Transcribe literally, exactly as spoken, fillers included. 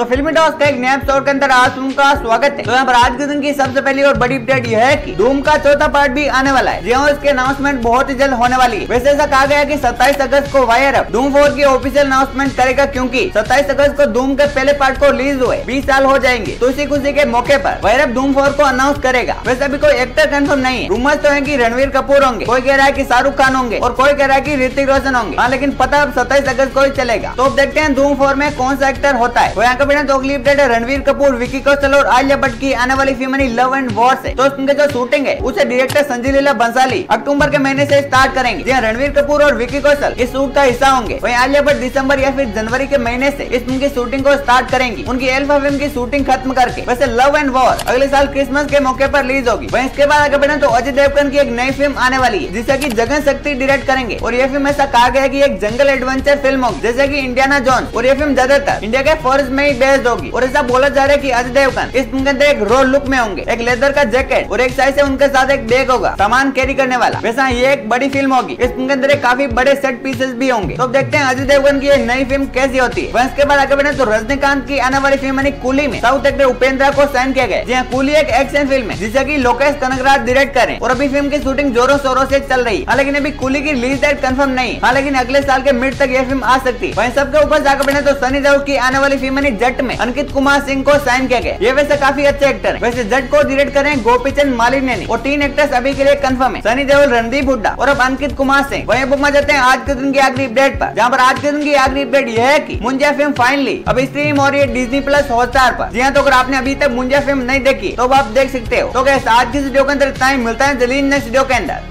तो फिल्मी डॉस का एक नए एपिसोड के अंदर आज तुमका स्वागत है। तो यहाँ पर आज के दिन की सबसे पहली और बड़ी अपडेट यह है कि धूम का चौथा पार्ट भी आने वाला है। जी हाँ, इसके अनाउंसमेंट बहुत ही जल्द होने वाली है। वैसे ऐसा कहा गया कि सत्ताईस अगस्त को वायरअप धूम फोर की ऑफिशियल अनाउंसमेंट करेगा, क्योंकि सत्ताईस अगस्त को धूम के पहले पार्ट को रिलीज हुए बीस साल हो जाएंगे, तो इसी खुशी के मौके पर वायरअप धूम फोर को अनाउंस करेगा। वैसे अभी कोई एक्टर कंफर्म नहीं है। रूमर्स तो है कि रणबीर कपूर होंगे, कोई कह रहा है कि शाहरुख खान होंगे और कोई कह रहा है कि ऋतिक रोशन होंगे। हाँ, लेकिन पता अब सत्ताईस अगस्त को ही चलेगा। तो अब देखते हैं धूम फोर में कौन सा एक्टर होता है। तो अगली अपडेट है रणबीर कपूर, विकी कौशल और आलिया भट्ट की आने वाली फिल्म लव एंड वॉर से। तो उनके जो शूटिंग है उसे डायरेक्टर संजीव लीला बंसाली अक्टूबर के महीने से स्टार्ट करेंगे। जहाँ रणबीर कपूर और विकी कौशल इस शूट का हिस्सा होंगे, वहीं आलिया भट्ट दिसंबर या फिर जनवरी के महीने से इस फिल्म की शूटिंग को स्टार्ट करेंगी। उनकी अल्फा फिल्म की शूटिंग खत्म करके वैसे लव एंड वॉर अगले साल क्रिसमस के मौके पर रिलीज होगी। वहीं इसके बाद अगर तो अजय देवगन की एक नई फिल्म आने वाली है, जिसे की जगन शक्ति डायरेक्ट करेंगे। और यह फिल्म ऐसा कहा गया की एक जंगल एडवेंचर फिल्म होगी, जैसे की इंडियाना जोन। और यह फिल्म ज्यादातर इंडिया के फॉरेस्ट में बेस्ड होगी। और ऐसा बोला जा रहा है कि अजय देवगन इस फिल्म के अंदर एक रॉ लुक में होंगे, एक लेदर का जैकेट और एक साइड से उनके साथ एक बैग होगा सामान कैरी करने वाला। वैसा ये एक बड़ी फिल्म होगी, इस फिल्म के अंदर काफी बड़े सेट पीसेस भी होंगे। तो देखते हैं अजय देवगन की ये नई फिल्म कैसी होती है। इसके बाद आगे बढ़े तो रजनीकांत की आने वाली फिल्म यानी कूली में साउथ एक्टर उपेंद्रा को साइन किया गया। जहाँ कूली एक एक्शन फिल्म है, जिसे की लोकेश कनकराज डायरेक्ट करें। और अभी फिल्म की शूटिंग जोरों शोरों से चल रही है, लेकिन अभी कूली की रिलीज डेट कंफर्म नहीं है। लेकिन अगले साल के मिड तक यह फिल्म आ सकती है। वहीं सबके ऊपर आगे बढ़े तो सनी देओल की आने वाली फिल्म जट में अंकित कुमार सिंह को साइन किया गया। ये वैसे काफी अच्छे एक्टर हैं। वैसे जट को डायरेक्ट करें गोपीचंद माली ने, और तीन एक्टर्स अभी के लिए कंफर्म है, सनी देओल, रणदीप हुड्डा और अब अंकित कुमार सिंह। वहीं अब हम जाते हैं आज के दिन की आखिरी अपडेट पर, जहाँ पर आज के दिन की आखिरी अपडेट यह है कि मुंजिया फिल्म फाइनली अब स्ट्रीम हो रही है डिजी प्लस हॉटस्टार पर। जी हाँ, तो अगर आपने अभी तक मुंजिया फिल्म नहीं देखी तो आप देख सकते हो। तो आज की वीडियो के अंदर टाइम मिलता है।